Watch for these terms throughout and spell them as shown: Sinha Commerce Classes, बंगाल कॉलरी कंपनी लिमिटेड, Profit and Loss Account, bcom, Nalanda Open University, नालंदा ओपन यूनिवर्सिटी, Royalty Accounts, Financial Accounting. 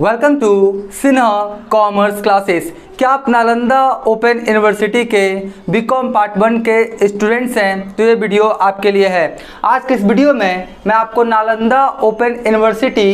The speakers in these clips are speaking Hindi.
Welcome to Sinha commerce classes. क्या आप नालंदा ओपन यूनिवर्सिटी के बी.कॉम पार्ट 1 के स्टूडेंट्स हैं तो ये वीडियो आपके लिए है। आज के इस वीडियो में मैं आपको नालंदा ओपन यूनिवर्सिटी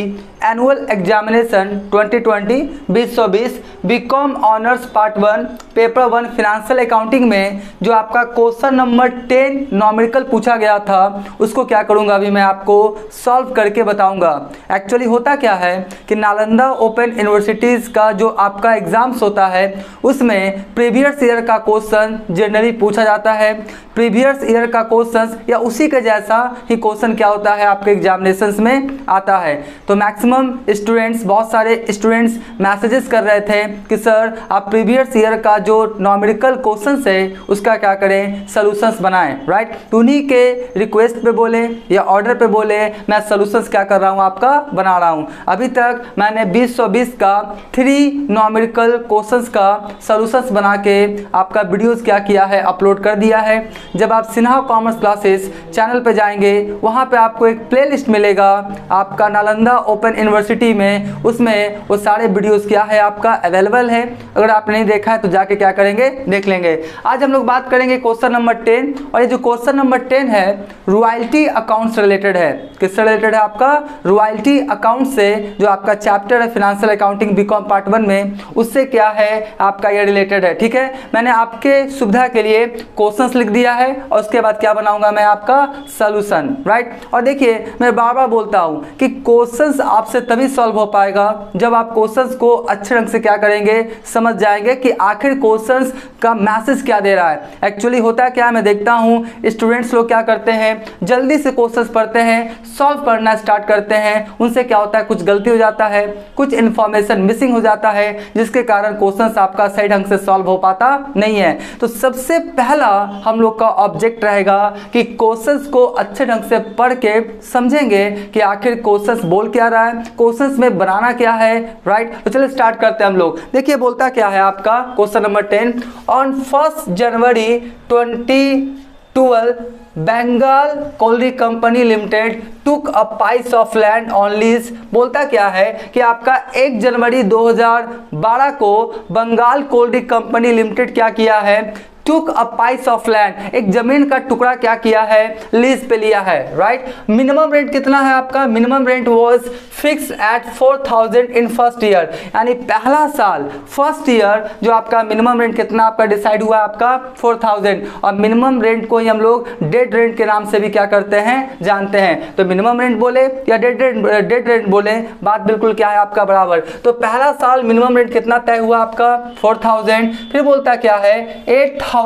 annual examination 2020 BCom honours part 1 paper 1 financial accounting में जो आपका क्वेश्चन नंबर 10 नॉमिनिकल पूछा गया था उसको क्या करूँगा, अभी मैं आपको सॉल्व करके बताऊँगा। एक्चुअली होता क्या है कि नालंदा ओपन यूनिवर्सिटीज़ का जो आपका एग्ज़ाम्स होता है उसमें प्रीवियस ईयर का क्वेश्चन जनरली पूछा जाता है। प्रीवियस ईयर का क्वेश्चंस या उसी के जैसा ही क्वेश्चन क्या होता है आपके एग्जामिनेशंस में आता है। तो मैक्सिमम स्टूडेंट्स, बहुत सारे स्टूडेंट्स मैसेजेस कर रहे थे कि सर आप प्रीवियस ईयर का जो नॉमिनिकल क्वेश्चंस है उसका क्या करें, सॉल्यूशंस बनाएं, राइट। तो उन्हीं के रिक्वेस्ट पे बोले या ऑर्डर पे बोले मैं सॉल्यूशंस क्या कर रहा हूँ आपका बना रहा हूँ। अभी तक मैंने 2020 का 3 नॉमिनिकल क्वेश्चंस का सॉल्यूशंस बना के आपका वीडियोज़ क्या किया है अपलोड कर दिया है। जब आप सिन्हा कॉमर्स क्लासेस चैनल पर जाएंगे वहाँ पे आपको एक प्लेलिस्ट मिलेगा आपका नालंदा ओपन यूनिवर्सिटी में, उसमें वो सारे वीडियोस क्या है आपका अवेलेबल है। अगर आप नहीं देखा है तो जाके क्या करेंगे देख लेंगे। आज हम लोग बात करेंगे क्वेश्चन नंबर 10, और ये जो क्वेश्चन नंबर 10 है रॉयल्टी अकाउंट से रिलेटेड है। किससे रिलेटेड है आपका? रॉयल्टी अकाउंट से, जो आपका चैप्टर है फिनेंशियल अकाउंटिंग बी.कॉम पार्ट 1 में, उससे क्या है आपका ये रिलेटेड है। ठीक है, मैंने आपके सुविधा के लिए क्वेश्चन लिख दिया है और उसके बाद क्या बनाऊंगा मैं आपका सॉल्यूशन, राइट। और देखिए मैं बार बार बोलता हूं कि क्वेश्चंस आपसे तभी सॉल्व हो पाएगा जब आप क्वेश्चंस को अच्छे ढंग से क्या करेंगे, समझ जाएंगे कि आखिर क्वेश्चंस का मैसेज क्या दे रहा है। एक्चुअली होता क्या है, मैं देखता हूं स्टूडेंट्स लोग क्या करते हैं, जल्दी से क्वेश्चंस पढ़ते हैं, सॉल्व करना स्टार्ट करते हैं, उनसे क्या होता है कुछ गलती हो जाता है, कुछ इंफॉर्मेशन मिसिंग हो जाता है, जिसके कारण क्वेश्चंस आपका सही ढंग से सॉल्व हो पाता नहीं है। तो सबसे पहला हम लोग का ऑब्जेक्ट रहेगा कि क्वेश्चंस को अच्छे ढंग से पढ़ के समझेंगे कि आखिर क्वेश्चंस बोल क्या रहा है, क्वेश्चंस में बनाना क्या है, राइट। तो चलिए स्टार्ट करते हैं हम लोग। देखिए बोलता क्या है आपका question number 10, on 1 January 2012 Bengal colliery company limited took a piece of land on lease. बोलता क्या है कि आपका 1 जनवरी 2012 को बंगाल कॉलरी कंपनी लिमिटेड क्या किया है, took a piece of land, एक जमीन का टुकड़ा क्या किया है लीज पे लिया है, राइट। मिनिमम रेंट कितना है आपका? Minimum rent was fixed at 4000 in first year, यानी पहला साल फर्स्ट ईयर जो आपका मिनिमम रेंट कितना आपका डिसाइड हुआ आपका 4000। और मिनिमम रेंट को ही हम लोग डेड रेंट के नाम से भी क्या करते हैं, जानते हैं। तो मिनिमम रेंट बोले या डेड रेंट बोले, बात बिल्कुल क्या है आपका बराबर। तो पहला साल मिनिमम रेंट कितना तय हुआ आपका 4000। फिर बोलता क्या है 8,000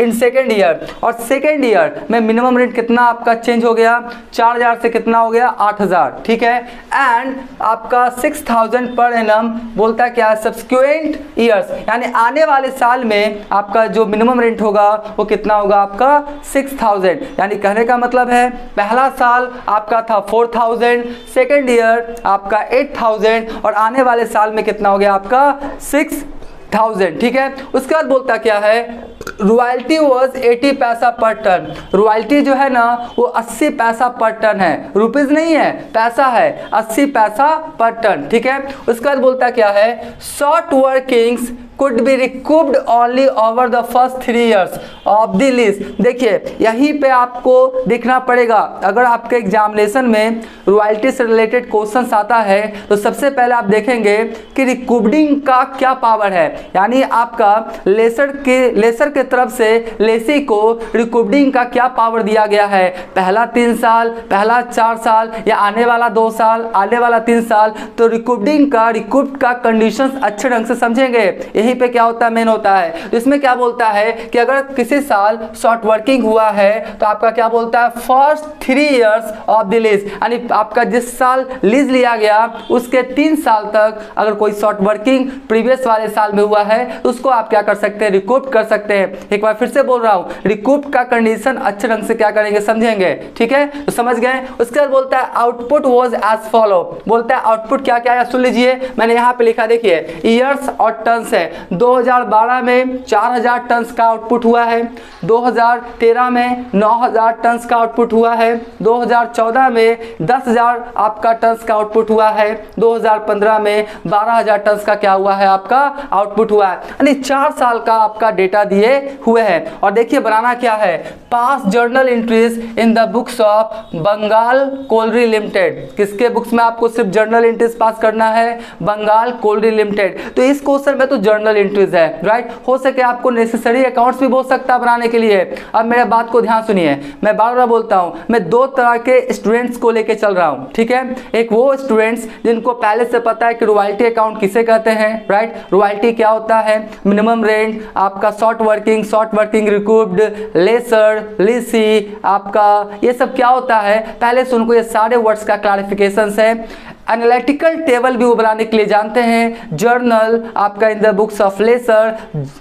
इन सेकेंड ईयर, और सेकेंड ईयर में मिनिमम रेंट कितना आपका चेंज हो गया, 4000 से कितना हो गया 8000, ठीक है। एंड आपका 6000 पर एनम। बोलता क्या है सब्सिक्वेंट ईयर्स, यानी आने वाले साल में आपका जो मिनिमम रेंट होगा वो कितना होगा आपका 6000। यानी कहने का मतलब है पहला साल आपका था 4000, सेकेंड ईयर आपका 8000, और आने वाले साल में कितना हो गया आपका 6000, ठीक है। उसके बाद बोलता क्या है रॉयल्टी वाज 80 पैसा पर टन। रॉयल्टी जो है ना वो 80 पैसा पर टन है, रुपीज़ नहीं है, पैसा है, 80 पैसा पर टन, ठीक है। उसके बाद बोलता क्या है short workings could be recouped only over the first 3 years of the lease। देखिए यहीं पे आपको देखना पड़ेगा, अगर आपके एग्जामिनेशन में रॉयल्टी से रिलेटेड क्वेश्चन आता है तो सबसे पहले आप देखेंगे कि रिकूपडिंग का क्या पावर है, यानी आपका लेसर के तरफ से लेसी को रिकूपडिंग का क्या पावर दिया गया है। पहला 3 साल, पहला 4 साल, या आने वाला 2 साल, आने वाला 3 साल। तो रिकूपडिंग का, रिकूप्ड का कंडीशंस अच्छे ढंग से समझेंगे, यहीं पे क्या होता है मेन होता है। तो इसमें क्या बोलता है कि अगर किसी साल शॉर्ट वर्किंग हुआ है तो आपका क्या बोलता है first 3 years of the lease, यानी आपका जिस साल लीज लिया गया उसके 3 साल तक अगर कोई शॉर्ट वर्किंग प्रीवियस वाले साल में हुआ है तो उसको आप क्या कर सकते हैं, रिकूप कर सकते हैं। एक बार फिर से बोल रहा हूँ, रिकूप का कंडीशन अच्छे ढंग से क्या करेंगे समझेंगे, ठीक है, तो समझ गए। उसके बाद बोलता है आउटपुट वाज एज फॉलो। बोलता है आउटपुट क्या क्या है सुन लीजिए, मैंने यहाँ पे लिखा देखिए ईयर्स और टन्स है। 2012 में 4000 टन का आउटपुट हुआ है, 2013 में 9000 टन का आउटपुट हुआ है, 2014 में 10000 आपका टन का आउटपुट हुआ है, 2015 में 12000 टन का क्या हुआ है आपका आउटपुट हुआ है। यानी 4 साल का आपका डेटा दिए हुए है। और देखिए बनाना क्या है, pass journal entries in the books of Bengal colliery limited. किसके बुक्स में आपको सिर्फ जर्नल एंट्रीज पास करना है, बंगाल कोलरी लिमिटेड। तो इस क्वेश्चन में तो जर्नल एंट्रीज है राइट, हो सके आपको नेसेसरी अकाउंट्स भी बोल सकता है बनाने के लिए। अब मेरे बात को ध्यान सुनिए, मैं बार-बार बोलता हूं, मैं 2 तरह के स्टूडेंट्स को लेके चल रहा हूं, ठीक है। एक वो स्टूडेंट्स जिनको पहले से पता है कि रॉयल्टी अकाउंट किसे कहते हैं राइट, रॉयल्टी क्या होता है, मिनिमम रेंट आपका, short working recouped, lessor, lessee आपका, ये सब क्या होता है पहले से उनको ये सारे वर्ड्स का क्लैरिफिकेशंस है। एनालिटिकल टेबल भी वो बनाने के लिए जानते हैं, जर्नल आपका in the books of lessor,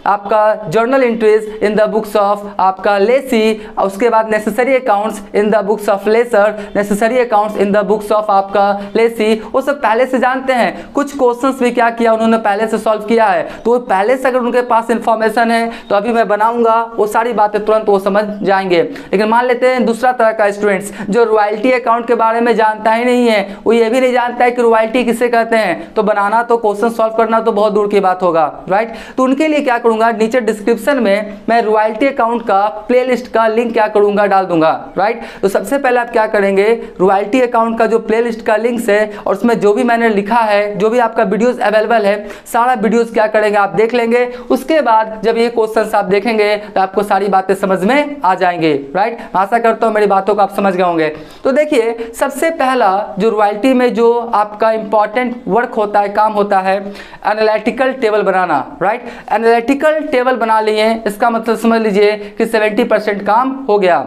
आपका journal entries in the books of आपका लेसी, और उसके बाद necessary accounts in the books of lessor, necessary accounts in the books of आपका लेसी, वो सब पहले से जानते हैं। कुछ क्वेश्चंस भी क्या किया उन्होंने पहले से सॉल्व किया है, तो पहले से अगर उनके पास इंफॉर्मेशन है तो अभी मैं बनाऊँगा वो सारी बातें तुरंत वो समझ जाएंगे। लेकिन मान लेते हैं दूसरा तरह का स्टूडेंट्स जो रॉयल्टी अकाउंट के बारे में जानता ही नहीं है, वो ये भी नहीं जानता कि रॉयल्टी किसे कहते हैं, तो बनाना तो क्वेश्चन सॉल्व करना तो बहुत दूर की बात होगा राइट। तो उनके लिए क्या करूंगा, नीचे डिस्क्रिप्शन में मैं रॉयल्टी अकाउंट का प्लेलिस्ट का लिंक क्या करूंगा डाल दूंगा राइट। तो सबसे पहले आप क्या करेंगे, रॉयल्टी अकाउंट का जो प्लेलिस्ट का लिंक है और उसमें जो भी मैंने लिखा है, जो भी आपका वीडियोज अवेलेबल है, सारा वीडियोज क्या करेंगे आप देख लेंगे। उसके बाद जब ये क्वेश्चन आप देखेंगे तो आपको सारी बातें समझ में आ जाएंगे राइट। आशा करता हूँ मेरी बातों को आप समझ गए होंगे। तो देखिए सबसे पहला जो रॉयल्टी में जो आपका इंपॉर्टेंट वर्क होता है, काम होता है, एनालिटिकल टेबल बनाना राइट। एनालिटिकल टेबल बना लिए, इसका मतलब समझ लीजिए कि 70% काम हो गया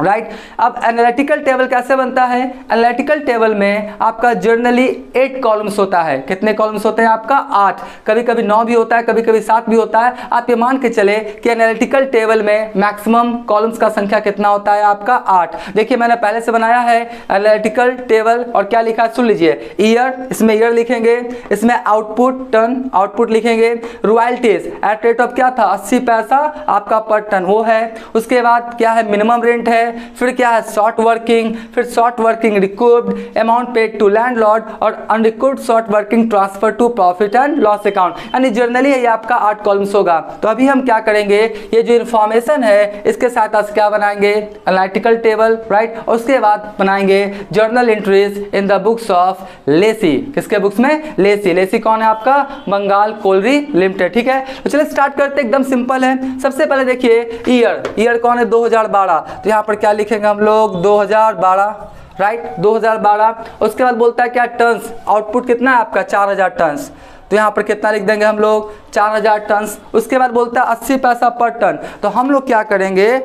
राइट। अब एनालिटिकल टेबल कैसे बनता है, एनालिटिकल टेबल में आपका जर्नली 8 कॉलम्स होता है। कितने कॉलम्स होते हैं आपका 8, कभी कभी 9 भी होता है, कभी कभी 7 भी होता है। आप ये मान के चले कि एनालिटिकल टेबल में मैक्सिमम कॉलम्स का संख्या कितना होता है आपका 8। देखिए मैंने पहले से बनाया है एनालिटिकल टेबल और क्या लिखा है सुन लीजिए, ईयर, इसमें ईयर लिखेंगे, इसमें आउटपुट टन आउटपुट लिखेंगे, रॉयल्टीज एट रेट ऑफ क्या था 80 पैसा आपका पर टन वो है, उसके बाद क्या है मिनिमम रेंट है, फिर क्या है शॉर्ट वर्किंग, फिर short working recouped, amount paid to landlord और unrecouped short working transfer to profit and loss account. यानी जर्नली ये आपका 8 कॉलम्स होगा। तो अभी हम क्या करेंगे, ये जो इंफॉर्मेशन है इसके साथ आज क्या बनाएंगे एनालिटिकल टेबल राइट, और उसके बाद बनाएंगे journal entries in the books of lessee. किसके बुक्स में, लेसी। लेसी कौन है आपका, बंगाल कोलरी लिमिटेड, ठीक है। तो चलिए स्टार्ट करते, एकदम सिंपल है। सबसे पहले देखिए ईयर, ईयर कौन है 2012, तो यहाँ पर क्या लिखेंगे हम लोग 2012 राइट 2012। उसके बाद बोलता है क्या टन्स, आउटपुट कितना है आपका 4000 टन्स, तो यहाँ पर कितना लिख देंगे हम लोग 4000 टन्स। उसके बाद बोलता है 80 पैसा पर टन, तो हम लोग क्या करेंगे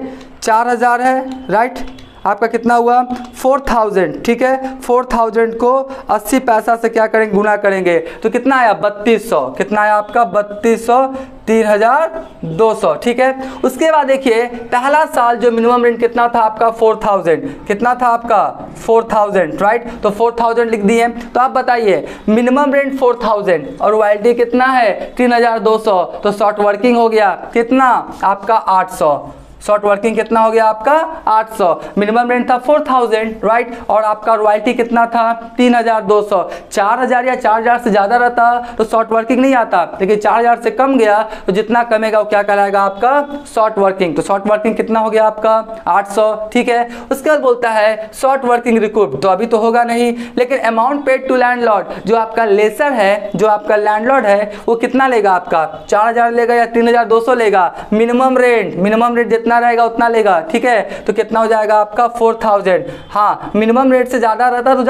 4000 है राइट, आपका कितना हुआ 4000, ठीक है 4000 को 80 पैसा से क्या करेंगे गुना करेंगे, तो कितना आया 3200, कितना आया आपका 3200, 3200, ठीक है। उसके बाद देखिए पहला साल जो मिनिमम रेंट कितना था आपका 4000, कितना था आपका 4000 राइट, तो 4000 लिख दिए। तो आप बताइए मिनिमम रेंट 4000 और रॉयल्टी कितना है 3200, तो शॉर्ट वर्किंग हो गया कितना आपका 800, शॉर्ट वर्किंग कितना हो गया आपका 800, मिनिमम रेंट था 4000 राइट, और आपका रॉयल्टी कितना था 3200। 4000 या 4000 से ज़्यादा रहता तो शॉर्ट वर्किंग नहीं आता, लेकिन 4000 से कम गया तो जितना कमेगा वो क्या कहलाएगा आपका शॉर्ट वर्किंग, तो शॉर्ट वर्किंग कितना हो गया आपका 800, ठीक है। उसके बाद बोलता है शॉर्ट वर्किंग रिकूप, तो अभी तो होगा नहीं, लेकिन अमाउंट पेड टू लैंडलॉर्ड जो आपका लेसर है, जो आपका लैंडलॉर्ड है, वो कितना लेगा आपका 4000 लेगा या 3200 लेगा, मिनिमम रेंट जितना रहेगा उतना लेगा, ठीक है। तो कितना हो जाएगा आपका 4000। हाँ मिनिमम रेट से ज्यादा रहता तो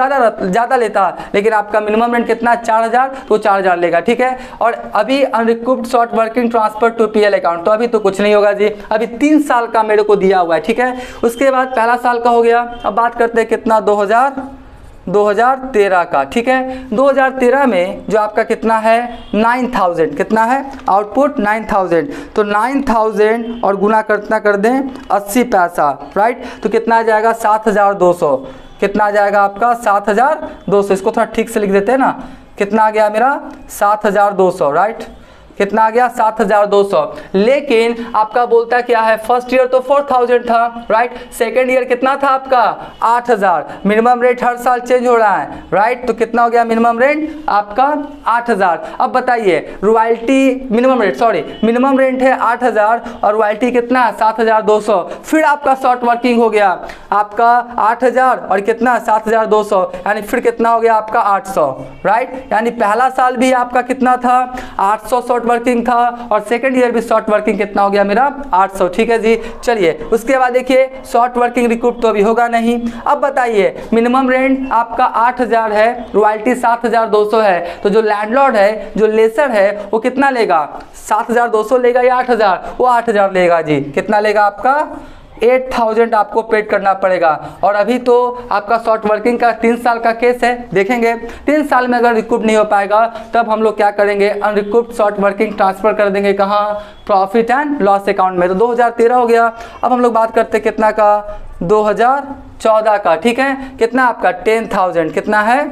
ज्यादा लेता, लेकिन आपका मिनिमम रेट कितना 4000, तो 4000 लेगा, ठीक है। और अभी unrecouped short working transfer to PL account, तो अभी तो कुछ नहीं होगा जी, अभी 3 साल का मेरे को दिया हुआ है, ठीक है। उसके बाद पहला साल का हो गया, अब बात करते हैं कितना 2013 का, ठीक है। 2013 में जो आपका कितना है 9000, कितना है आउटपुट 9000, तो 9000 और गुना करना कर दें 80 पैसा राइट, तो कितना आ जाएगा 7200, कितना आ जाएगा आपका 7200। इसको थोड़ा ठीक से लिख देते हैं ना, कितना आ गया मेरा 7200 राइट, कितना आ गया 7,200। लेकिन आपका बोलता क्या है, फर्स्ट ईयर तो 4,000 था राइट, सेकेंड ईयर कितना था आपका 8,000। मिनिमम रेट हर साल चेंज हो रहा है राइट, तो कितना हो गया मिनिमम रेट आपका 8,000। अब बताइए royalty minimum rate sorry minimum rate है 8,000 और रॉयल्टी कितना 7,200, फिर आपका शॉर्ट वर्किंग हो गया आपका 8,000 और कितना 7,200, यानी फिर कितना हो गया आपका 800 राइट। यानी पहला साल भी आपका कितना था 800 शॉर्ट वर्किंग था और सेकंड ईयर भी शॉर्ट वर्किंग कितना हो गया मेरा 800 ठीक है जी। चलिए उसके बाद देखिए शॉर्ट वर्किंग रिकूप तो अभी होगा नहीं। अब बताइए मिनिमम रेंट आपका 8,000 है, रॉयल्टी 7,200 है, तो जो लैंडलॉर्ड है जो लेसर है वो कितना लेगा 7,200 लेगा या 8,000, वो 8,000 लेगा जी। कितना लेगा आपका 8,000 आपको पेड करना पड़ेगा। और अभी तो आपका शॉर्ट वर्किंग का 3 साल का केस है, देखेंगे 3 साल में अगर रिकूप नहीं हो पाएगा तब हम लोग क्या करेंगे अनरिकूप्ड शॉर्ट वर्किंग ट्रांसफर कर देंगे कहाँ प्रॉफिट एंड लॉस अकाउंट में। तो 2013 हो गया। अब हम लोग बात करते हैं कितना का 2014 का ठीक है, कितना आपका 10,000, कितना है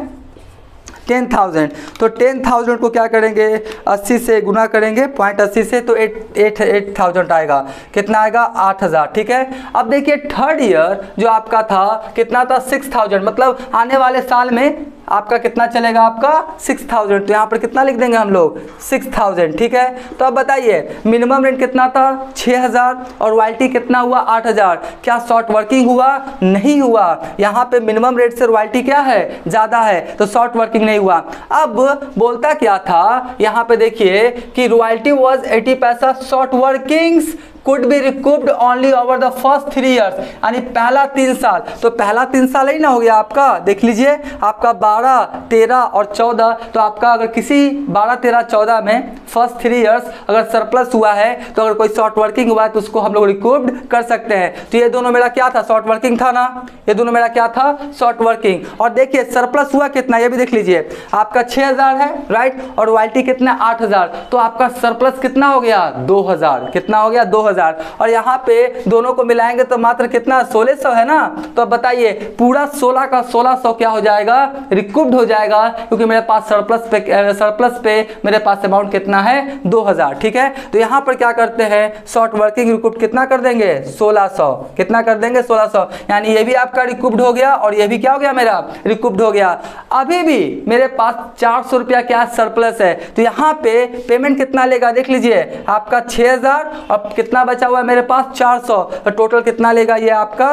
10,000। तो 10,000 को क्या करेंगे 80 से गुना करेंगे 0.80 से, तो 8,000 आएगा, कितना आएगा 8,000 ठीक है। अब देखिए थर्ड ईयर जो आपका था कितना था 6,000, मतलब आने वाले साल में आपका कितना चलेगा आपका 6,000, तो यहाँ पर कितना लिख देंगे हम लोग 6,000 ठीक है। तो अब बताइए मिनिमम रेंट कितना था 6,000 और रॉयल्टी कितना हुआ 8,000, क्या शॉर्ट वर्किंग हुआ नहीं हुआ, यहाँ पे मिनिमम रेट से रॉयल्टी क्या है ज़्यादा है तो शॉर्ट वर्किंग नहीं हुआ। अब बोलता क्या था यहाँ पे देखिए कि रॉयल्टी वॉज 80 पैसा, short workings could be recouped only over the first 3 years, यानी पहला 3 साल, तो पहला 3 साल ही ना हो गया आपका, देख लीजिए आपका 12, 13 और 14, तो आपका अगर किसी 12, 13, 14 में फर्स्ट 3 इयर्स अगर सरप्लस हुआ है तो अगर कोई शॉर्ट वर्किंग हुआ है तो उसको हम लोग रिकूप्ड कर सकते हैं। तो ये दोनों मेरा क्या था शॉर्ट वर्किंग था ना, ये दोनों मेरा क्या था शॉर्ट वर्किंग। और देखिए सरप्लस हुआ कितना ये भी देख लीजिए, आपका 6,000 है राइट और रॉयल्टी कितना 8,000, तो आपका सरप्लस कितना हो गया 2,000, कितना हो गया 2,000 और यहाँ पे दोनों को मिलाएंगे तो मात्र कितना 1,600 है ना। तो बताइए पूरा 16 का 1,600 क्या हो जाएगा रिकूप्ड हो जाएगा, क्योंकि मेरे पास सरप्लस पे मेरे पास अमाउंट कितना है 2,000 ठीक है। तो यहाँ पर क्या करते हैं शॉर्ट वर्किंग रिकूप्ड कितना कर देंगे 1,600, कितना कर देंगे 1,600, यानी ये भी आपका रिकूप्ड हो गया और ये भी क्या हो गया मेरा रिकूप्ड हो गया। अभी भी मेरे पास 400 रुपया क्या सरप्लस है, तो यहाँ पे पेमेंट कितना लेगा देख लीजिए आपका 6,000 और कितना बचा हुआ है मेरे पास 400, तो टोटल कितना लेगा ये आपका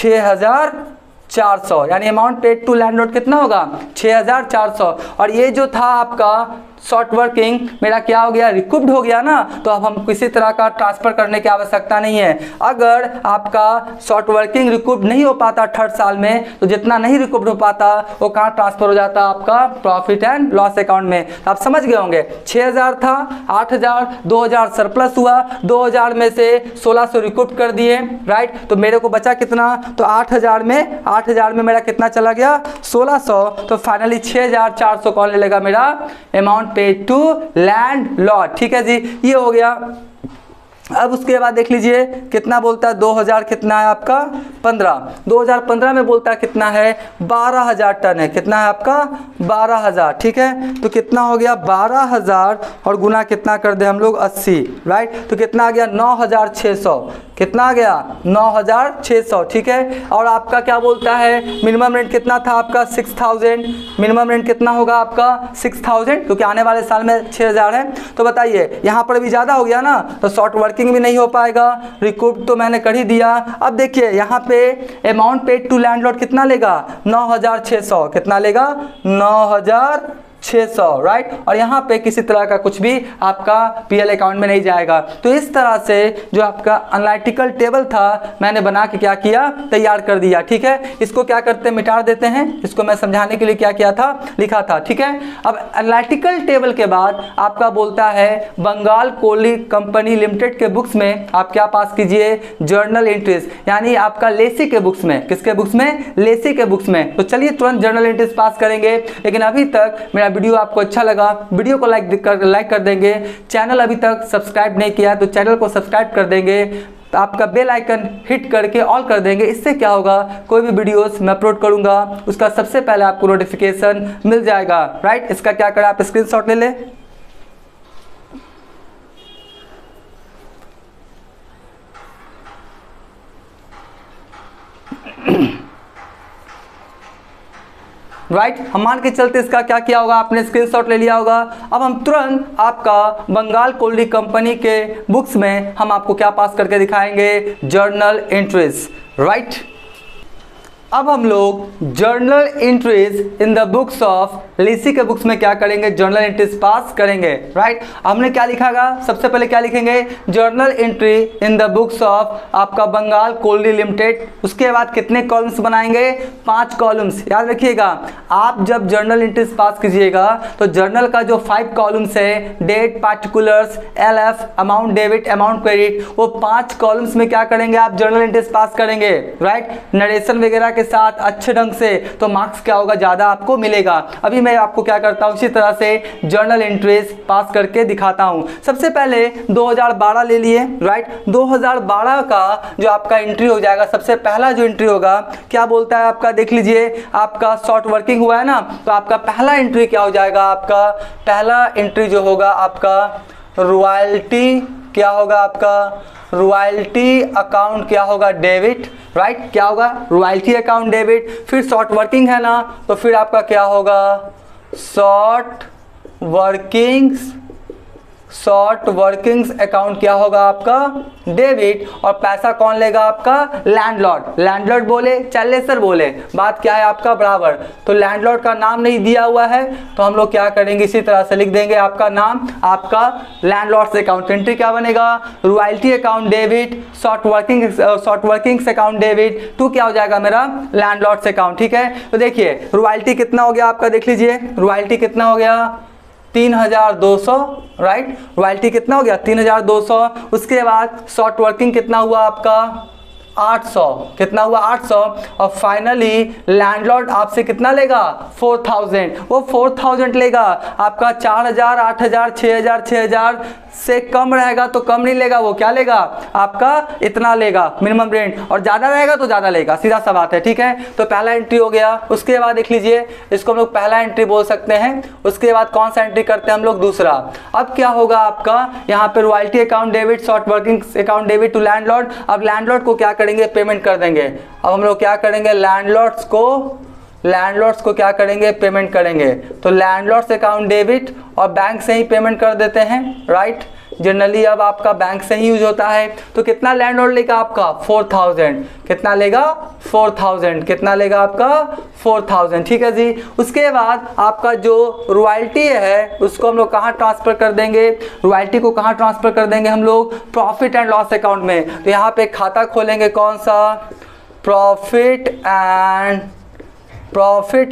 6,400, यानी अमाउंट पेड टू लैंडलॉर्ड कितना होगा 6,400। और ये जो था आपका शॉर्ट वर्किंग मेरा क्या हो गया रिकूप्ड हो गया ना, तो अब हम किसी तरह का ट्रांसफर करने की आवश्यकता नहीं है। अगर आपका शॉर्ट वर्किंग रिकूप्ड नहीं हो पाता थर्ड साल में, तो जितना नहीं रिकूप्ड हो पाता वो कहाँ ट्रांसफर हो जाता आपका प्रॉफिट एंड लॉस अकाउंट में। तो आप समझ गए होंगे 6,000 था 8,000 2,000 सरप्लस हुआ, 2,000 में से 1,600 रिकूप्ड कर दिए राइट, तो मेरे को बचा कितना, तो 8,000 में मेरा कितना चला गया 1,600, तो फाइनली 6,400 कौन ले लेगा मेरा अमाउंट पेड टू लैंडलॉर्ड ठीक है जी, ये हो गया। अब उसके बाद देख लीजिए कितना बोलता है 2000 कितना है आपका 15, 2015 में बोलता है कितना है 12,000 टन है, कितना है आपका 12,000 ठीक है। तो कितना हो गया 12,000 और गुना कितना कर दे हम लोग 80 राइट, तो कितना आ गया 9,600, कितना आ गया 9,600 ठीक है। और आपका क्या बोलता है मिनिमम रेंट कितना था आपका 6,000, मिनिमम रेंट कितना होगा आपका 6,000 क्योंकि आने वाले साल में 6,000 है। तो बताइए यहाँ पर भी ज़्यादा हो गया ना, तो शॉर्ट वर्किंग भी नहीं हो पाएगा, रिकूप तो मैंने कर ही दिया। अब देखिए यहाँ पे अमाउंट पेड टू लैंडलॉर्ड कितना लेगा 9,600, कितना लेगा 9,600 राइट, और यहाँ पे किसी तरह का कुछ भी आपका पीएल अकाउंट में नहीं जाएगा। तो इस तरह से जो आपका एनालिटिकल टेबल था मैंने बना के क्या किया तैयार कर दिया ठीक है। इसको क्या करते हैं मिटा देते हैं, इसको मैं समझाने के लिए क्या किया था लिखा था ठीक है। अब एनालिटिकल टेबल के बाद आपका बोलता है बंगाल कोली कंपनी लिमिटेड के बुक्स में आप क्या पास कीजिए जर्नल एंट्रीज, यानी आपका लेसी के बुक्स में, किसके बुक्स में लेसी के बुक्स में। तो चलिए तुरंत जर्नल एंट्रीज पास करेंगे, लेकिन अभी तक मेरा वीडियो आपको अच्छा लगा वीडियो को लाइक कर देंगे, चैनल अभी तक सब्सक्राइब नहीं किया तो चैनल को सब्सक्राइब कर देंगे, तो आपका बेल आइकन हिट करके ऑल कर देंगे। इससे क्या होगा कोई भी वीडियोस मैं अपलोड करूंगा उसका सबसे पहले आपको नोटिफिकेशन मिल जाएगा राइट। इसका क्या करें आप स्क्रीनशॉट ले लें। राइट, हम मान के चलते इसका क्या किया होगा, आपने स्क्रीनशॉट ले लिया होगा। अब हम तुरंत आपका बंगाल कोलरी कंपनी के बुक्स में हम आपको क्या पास करके दिखाएंगे, जर्नल एंट्रीज, राइट। अब हम लोग journal entries in the books of lessee के बुक्स में क्या करेंगे, जर्नल एंट्रीज पास करेंगे, राइट। हमने क्या लिखागा, सबसे पहले क्या लिखेंगे, journal entry in the books of आपका बंगाल कोलरी लिमिटेड। उसके बाद कितने कॉलम्स बनाएंगे, 5 कॉलम्स। याद रखिएगा आप जब जर्नल एंट्रीज पास कीजिएगा तो जर्नल का जो 5 कॉलम्स है, date, particulars, L F, amount debit, amount credit, वो 5 कॉलम्स में क्या करेंगे, आप जर्नल एंट्रीज पास करेंगे, राइट, नरेशन वगैरह के साथ अच्छे ढंग से, तो मार्क्स क्या होगा, ज्यादा आपको मिलेगा। अभी मैं आपको क्या करता हूं, इसी तरह से जर्नल एंट्रीज पास करके दिखाता हूं। सबसे पहले 2012 ले लिए, राइट। 2012 का जो आपका एंट्री हो जाएगा, सबसे पहला जो एंट्री होगा क्या बोलता है आपका, देख लीजिए आपका शॉर्ट वर्किंग हुआ है ना, तो आपका पहला एंट्री क्या हो जाएगा, आपका पहला एंट्री जो होगा आपका रॉयल्टी, क्या होगा आपका रॉयल्टी अकाउंट, क्या होगा डेबिट, राइट, क्या होगा रॉयल्टी अकाउंट डेबिट। फिर शॉर्ट वर्किंग है ना, तो फिर आपका क्या होगा, short workings, short workings account क्या होगा आपका डेबिट। और पैसा कौन लेगा आपका, लैंडलॉर्ड। लैंडलॉर्ड बोले चाहे लेसर बोले, बात क्या है आपका बराबर। तो लैंडलॉर्ड का नाम नहीं दिया हुआ है तो हम लोग क्या करेंगे, इसी तरह से लिख देंगे आपका नाम, आपका लैंडलॉर्ड्स अकाउंट। एंट्री क्या बनेगा, royalty account debit, short workings account debit, to क्या हो जाएगा मेरा, लैंडलॉर्ड्स अकाउंट, ठीक है। तो देखिए रॉयल्टी कितना हो गया आपका, देख लीजिए रॉयल्टी कितना हो गया, 3200, राइट, रॉयल्टी कितना हो गया 3200। उसके बाद शॉर्ट वर्किंग कितना हुआ आपका 800, कितना हुआ 800। और फाइनली लैंडलॉर्ड आपसे कितना लेगा 4000, वो 4000 लेगा। आपका 4000, 8000, 6000, 6000 से कम रहेगा तो कम नहीं लेगा, वो क्या लेगा आपका इतना लेगा मिनिमम रेंट, और ज़्यादा रहेगा तो ज़्यादा लेगा, सीधा सा बात है, ठीक है। तो पहला एंट्री हो गया। उसके बाद देख लीजिए इसको हम लोग पहला एंट्री बोल सकते हैं। उसके बाद कौन सा एंट्री करते हैं हम लोग, दूसरा। अब क्या होगा आपका यहाँ पर royalty account debit, short working account debit to landlord. अब लैंडलॉर्ड को क्या करेंगे, पेमेंट कर देंगे। अब हम लोग क्या करेंगे, लैंडलॉर्ड्स को क्या करेंगे, पेमेंट करेंगे। तो लैंडलॉर्ड्स अकाउंट डेबिट और बैंक से ही पेमेंट कर देते हैं, राइट, जनरली अब आपका बैंक से ही यूज होता है। तो कितना लैंडलॉर्ड लेगा आपका 4000, कितना लेगा 4000, कितना लेगा आपका 4000, ठीक है जी। उसके बाद आपका जो रॉयल्टी है उसको हम लोग कहाँ ट्रांसफ़र कर देंगे, रॉयल्टी को कहाँ ट्रांसफ़र कर देंगे हम लोग, प्रॉफिट एंड लॉस अकाउंट में। तो यहाँ पे खाता खोलेंगे कौन सा, profit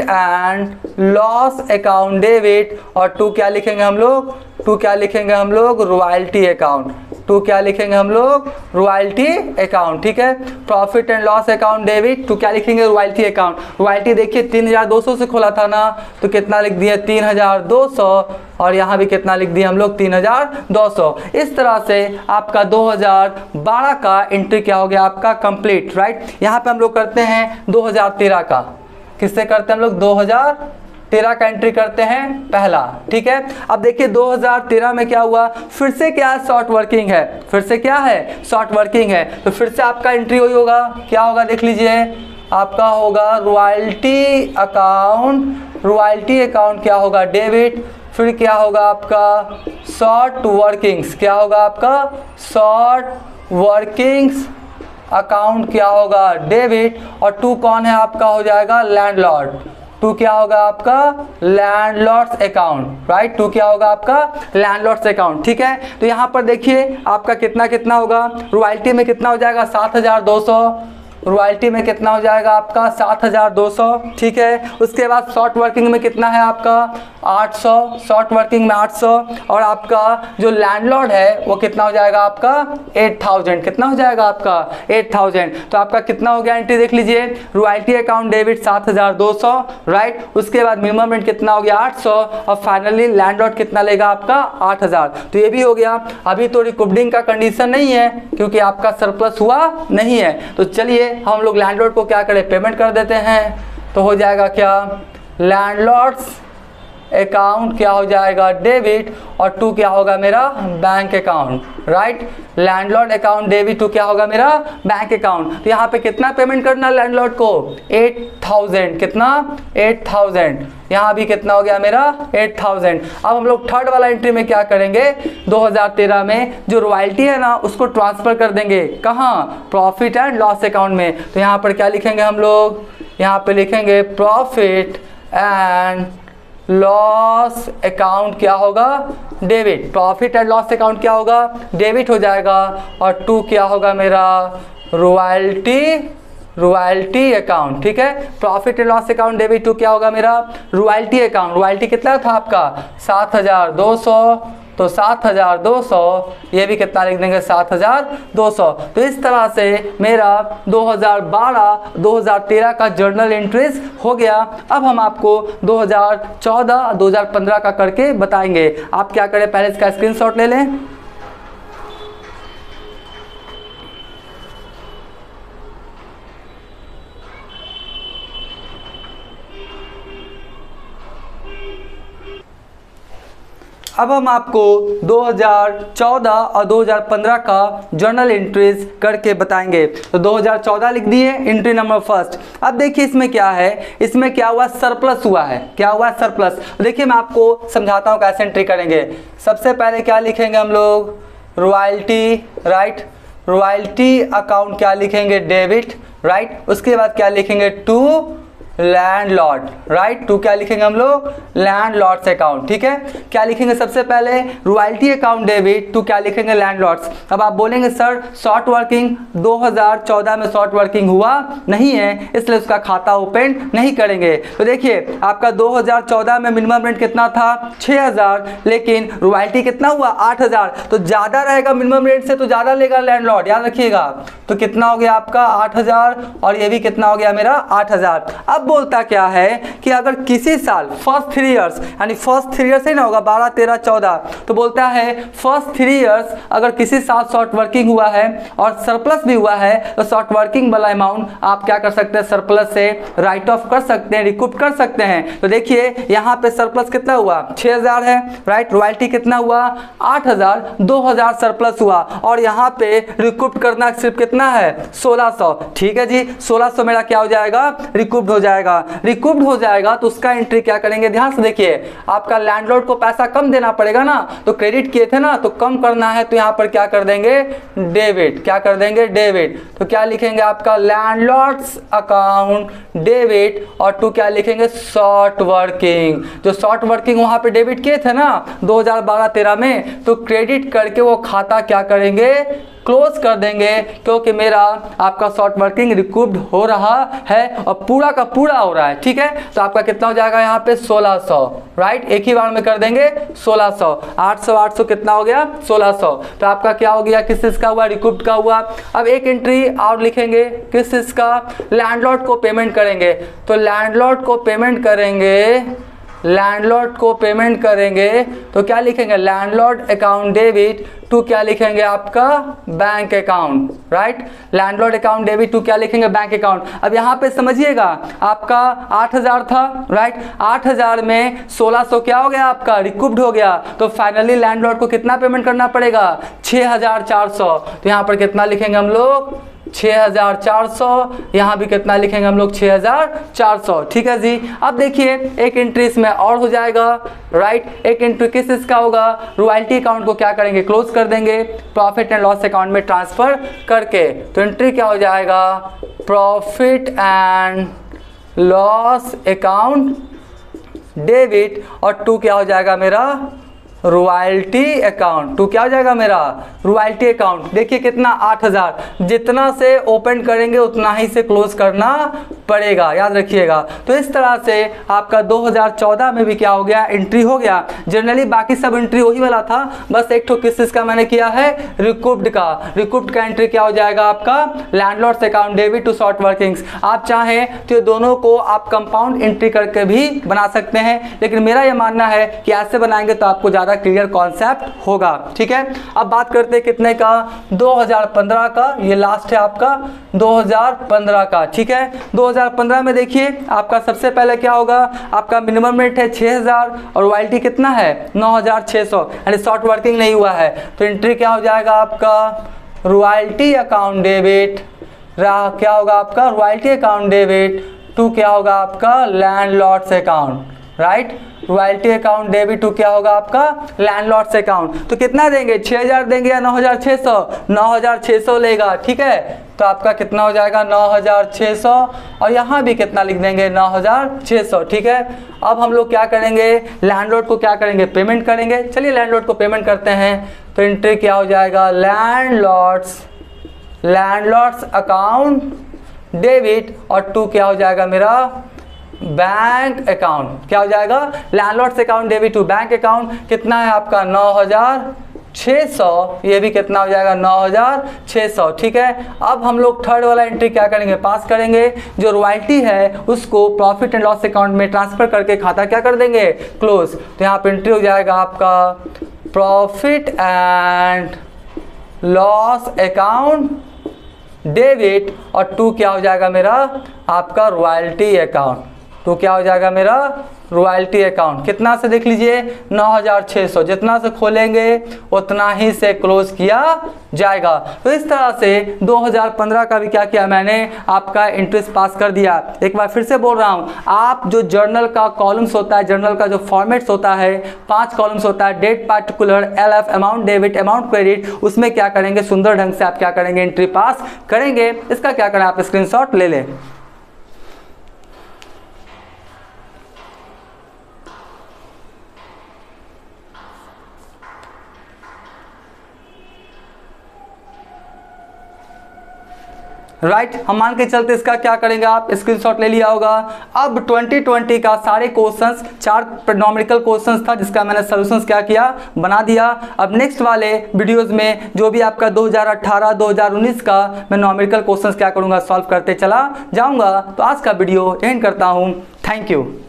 and loss account debit, और टू क्या लिखेंगे हम लोग रॉयल्टी अकाउंट, टू क्या लिखेंगे हम लोग रॉयल्टी अकाउंट, ठीक है। Profit and loss account debit to क्या लिखेंगे, रॉयल्टी अकाउंट। रॉयल्टी देखिए 3200 से खोला था ना, तो कितना लिख दिया 3200, और यहाँ भी कितना लिख दिया हम लोग 3200। इस तरह से आपका 2012 का एंट्री क्या हो गया आपका कंप्लीट, राइट। यहाँ पे हम लोग करते हैं 2013 का, किससे करते हैं हम लोग 2013 का एंट्री करते हैं पहला, ठीक है। अब देखिए 2013 में क्या हुआ, फिर से क्या है शॉर्ट वर्किंग है, फिर से क्या है शॉर्ट वर्किंग है, तो फिर से आपका एंट्री वही होगा, क्या होगा देख लीजिए आपका होगा रॉयल्टी अकाउंट क्या होगा डेबिट, फिर क्या होगा आपका शॉर्ट वर्किंग्स, क्या होगा आपका शॉर्ट वर्किंग्स अकाउंट क्या होगा डेबिट, और टू कौन है आपका हो जाएगा लैंडलॉर्ड, टू क्या होगा आपका लैंडलॉर्ड्स अकाउंट, राइट, टू क्या होगा आपका लैंडलॉर्ड्स अकाउंट, ठीक है। तो यहाँ पर देखिए आपका कितना कितना होगा, रॉयल्टी में कितना हो जाएगा 7200, रॉयल्टी में कितना हो जाएगा आपका 7200, ठीक है। उसके बाद शॉर्ट वर्किंग में कितना है आपका 800, शॉर्ट वर्किंग में 800, और आपका जो लैंडलॉर्ड है वो कितना हो जाएगा आपका 8000, कितना हो जाएगा आपका 8000। तो आपका कितना हो गया एंट्री देख लीजिए, रॉयल्टी अकाउंट डेबिट 7200, राइट। उसके बाद मिनिमम रेंट कितना हो गया 800, और फाइनली लैंडलॉर्ड कितना लेगा आपका 8000। तो ये भी हो गया। अभी तो रिकवरिंग का कंडीशन नहीं है क्योंकि आपका सरप्लस हुआ नहीं है, तो चलिए हम लोग लैंडलॉर्ड को क्या करें, पेमेंट कर देते हैं। तो हो जाएगा क्या, लैंडलॉर्ड्स अकाउंट क्या हो जाएगा डेबिट और टू क्या होगा मेरा bank account, right. Landlord account debit to क्या होगा मेरा बैंक अकाउंट। तो यहाँ पे कितना पेमेंट करना लैंडलॉर्ड को 8,000, कितना 8,000। यहाँ भी कितना हो गया मेरा 8,000। अब हम लोग थर्ड वाला एंट्री में क्या करेंगे 2013 में जो रॉयल्टी है ना उसको ट्रांसफर कर देंगे कहाँ प्रॉफिट एंड लॉस अकाउंट में। तो यहाँ पर क्या लिखेंगे हम लोग, यहाँ पे लिखेंगे प्रॉफिट एंड लॉस अकाउंट क्या होगा debit, profit and loss account क्या होगा डेबिट हो जाएगा और टू क्या होगा मेरा रॉयल्टी अकाउंट, ठीक है। Profit and loss account debit to क्या होगा मेरा रॉयल्टी अकाउंट। रॉयल्टी कितना था आपका 7,200, तो 7,200 ये भी कितना लिख देंगे 7,200। तो इस तरह से मेरा 2012 2013 का जर्नल एंट्रीज हो गया। अब हम आपको 2014 2015 का करके बताएंगे। आप क्या करें पहले इसका स्क्रीनशॉट ले लें। अब हम आपको 2014 और 2015 का जर्नल एंट्रीज करके बताएंगे। तो 2014 लिख दिए एंट्री नंबर फर्स्ट। अब देखिए इसमें क्या है, इसमें क्या हुआ सरप्लस हुआ है, क्या हुआ सरप्लस। देखिए मैं आपको समझाता हूँ कैसे एंट्री करेंगे। सबसे पहले क्या लिखेंगे हम लोग रॉयल्टी, राइट। रॉयल्टी अकाउंट क्या लिखेंगे डेबिट, राइट। उसके बाद क्या लिखेंगे टू लैंडलॉर्ड, राइट। टू क्या लिखेंगे हम लोग लैंडलॉर्ड्स अकाउंट, ठीक है। क्या लिखेंगे सबसे पहले रॉयल्टी अकाउंट डेबिट टू क्या लिखेंगे लैंडलॉर्ड्स। अब आप बोलेंगे सर शॉर्ट वर्किंग 2014 में शॉर्ट वर्किंग हुआ नहीं है इसलिए उसका खाता ओपन नहीं करेंगे। तो देखिए आपका 2014 में मिनिमम रेंट कितना था 6,000, लेकिन रॉयल्टी कितना हुआ 8,000। तो ज़्यादा रहेगा मिनिमम रेंट से तो ज़्यादा लेगा लैंडलॉर्ड, याद रखिएगा। तो कितना हो गया आपका 8,000 और ये भी कितना हो गया मेरा 8,000। अब बोलता क्या है कि अगर किसी साल फर्स्ट 3 इयर्स यानी फर्स्ट 3 इयर्स ही ना होगा 12 13 14, तो बोलता है फर्स्ट 3 इयर्स अगर किसी साल शॉर्ट वर्किंग हुआ है और सरप्लस भी हुआ है तो शॉर्ट वर्किंग वाला अमाउंट आप क्या कर सकते हैं सरप्लस से राइट ऑफ कर सकते हैं, रिकूप कर सकते हैं। तो देखिए यहाँ पे सरप्लस कितना हुआ 6,000 है, राइट। रॉयल्टी कितना हुआ 8,000, 2,000 सरप्लस हुआ और यहाँ पे रिकूप करना सिर्फ कितना है 1,600, ठीक है जी। 1,600 मेरा क्या हो जाएगा रिकूप हो जाएगा, रिकूप्ड हो जाएगा। तो उसका एंट्री क्या करेंगे ध्यान से देखिए, आपका लैंडलॉर्ड को पैसा कम देना पड़ेगा ना, तो क्रेडिट किए थे ना तो कम करना है तो यहां पर क्या कर देंगे डेबिट, क्या कर देंगे डेबिट। तो क्या लिखेंगे आपका लैंडलॉर्ड्स अकाउंट डेबिट और टू क्या लिखेंगे शॉर्ट वर्किंग। जो शॉर्ट वर्किंग वहां पे डेबिट किए थे ना 2012-13 में तो क्रेडिट करके वो खाता क्या करेंगे क्लोज कर देंगे, क्योंकि मेरा आपका शॉर्ट वर्किंग रिकूप्ड हो रहा है और पूरा का पूरा हो रहा है, ठीक है। तो आपका कितना हो जाएगा यहाँ पे 1,600, राइट। एक ही बार में कर देंगे 1,600, 800 कितना हो गया 1,600। तो आपका क्या हो गया किस चीज़ का हुआ रिकूप्ड का हुआ। अब एक एंट्री और लिखेंगे किस चीज़ का लैंडलॉर्ड को पेमेंट करेंगे। तो लैंडलॉर्ड को पेमेंट करेंगे, लैंडलॉर्ड को पेमेंट करेंगे तो क्या लिखेंगे लैंडलॉर्ड अकाउंट डेबिट टू क्या लिखेंगे आपका bank account, right. Landlord account debit to क्या लिखेंगे बैंक अकाउंट। अब यहाँ पे समझिएगा आपका 8,000 था, राइट। 8,000 में 1,600 क्या हो गया आपका रिकूप्ड हो गया। तो फाइनली लैंडलॉर्ड को कितना पेमेंट करना पड़ेगा 6,400। तो यहाँ पर कितना लिखेंगे हम लोग 6,400, यहाँ भी कितना लिखेंगे हम लोग 6,400, ठीक है जी। अब देखिए एक एंट्री इसमें और हो जाएगा, राइट। एक एंट्री किस इसका होगा रॉयल्टी अकाउंट को क्या करेंगे क्लोज कर देंगे प्रॉफिट एंड लॉस अकाउंट में ट्रांसफर करके। तो एंट्री क्या हो जाएगा profit and loss account debit और टू क्या हो जाएगा मेरा रॉयल्टी अकाउंट, टू क्या हो जाएगा मेरा रॉयल्टी अकाउंट। देखिए कितना 8,000, जितना से ओपन करेंगे उतना ही से क्लोज करना पड़ेगा, याद रखिएगा। तो इस तरह से आपका 2014 में भी क्या हो गया एंट्री हो गया। जनरली बाकी सब एंट्री वही वाला था, बस एक ठो किस का मैंने किया है रिकूप्ड का। रिकूप्ड का एंट्री क्या हो जाएगा आपका landlord's account debit to short workings. आप चाहें तो दोनों को आप कंपाउंड एंट्री करके भी बना सकते हैं, लेकिन मेरा ये मानना है कि ऐसे बनाएंगे तो आपको ज़्यादा क्लियर कॉन्सेप्ट होगा। ठीक है, अब बात करते हैं कितने का, 2015 का, ये लास्ट है आपका 2015 का। ठीक है, 2015 में देखिए आपका सबसे पहले क्या होगा, आपका मिनिमम रेट है 6000 और रॉयल्टी कितना है 9600, यानी शॉर्ट वर्किंग नहीं हुआ है, तो एंट्री क्या हो जाएगा आपका रॉयल्टी अकाउंट डेबिट रहा, क्या होगा आपका रॉयल्टी अकाउंट डेबिट टू क्या होगा आपका landlord's account, right, royalty account debit to क्या होगा आपका लैंडलॉर्ड्स अकाउंट। तो कितना देंगे, 6000 देंगे या 9600, 9600 लेगा। ठीक है, तो आपका कितना हो जाएगा 9600 और यहाँ भी कितना लिख देंगे 9600। ठीक है, अब हम लोग क्या करेंगे, लैंडलॉर्ड को क्या करेंगे, पेमेंट करेंगे। चलिए लैंडलॉर्ड को पेमेंट करते हैं, तो एंट्री क्या हो जाएगा लैंडलॉर्ड्स अकाउंट डेबिट और टू क्या हो जाएगा मेरा बैंक अकाउंट, क्या हो जाएगा landlord's account debit to bank account. कितना है आपका 9600, ये भी कितना हो जाएगा 9600। ठीक है, अब हम लोग थर्ड वाला एंट्री क्या करेंगे, पास करेंगे, जो रॉयल्टी है उसको प्रॉफिट एंड लॉस अकाउंट में ट्रांसफर करके खाता क्या कर देंगे क्लोज। तो यहाँ पर एंट्री हो जाएगा आपका profit and loss account debit और टू क्या हो जाएगा मेरा आपका रॉयल्टी अकाउंट, तो क्या हो जाएगा मेरा रॉयल्टी अकाउंट। कितना से देख लीजिए 9600, जितना से खोलेंगे उतना ही से क्लोज किया जाएगा। तो इस तरह से 2015 का भी क्या किया मैंने आपका इंटरेस्ट पास कर दिया। एक बार फिर से बोल रहा हूँ, आप जो जर्नल का कॉलम्स होता है, जर्नल का जो फॉर्मेट्स होता है, 5 कॉलम्स होता है, date particular, LF amount debit, amount credit, उसमें क्या करेंगे सुंदर ढंग से आप क्या करेंगे एंट्री पास करेंगे। इसका क्या करें आप स्क्रीनशॉट ले लें। राइट, हम मान के चलते इसका क्या करेंगे आप स्क्रीनशॉट ले लिया होगा। अब 2020 का सारे क्वेश्चंस, 4 नॉमिनिकल क्वेश्चंस था जिसका मैंने सॉल्यूशंस क्या किया बना दिया। अब नेक्स्ट वाले वीडियोस में जो भी आपका 2018 2019 का मैं नॉमिनिकल क्वेश्चंस क्या करूँगा सॉल्व करते चला जाऊँगा। तो आज का वीडियो एंड करता हूँ, थैंक यू।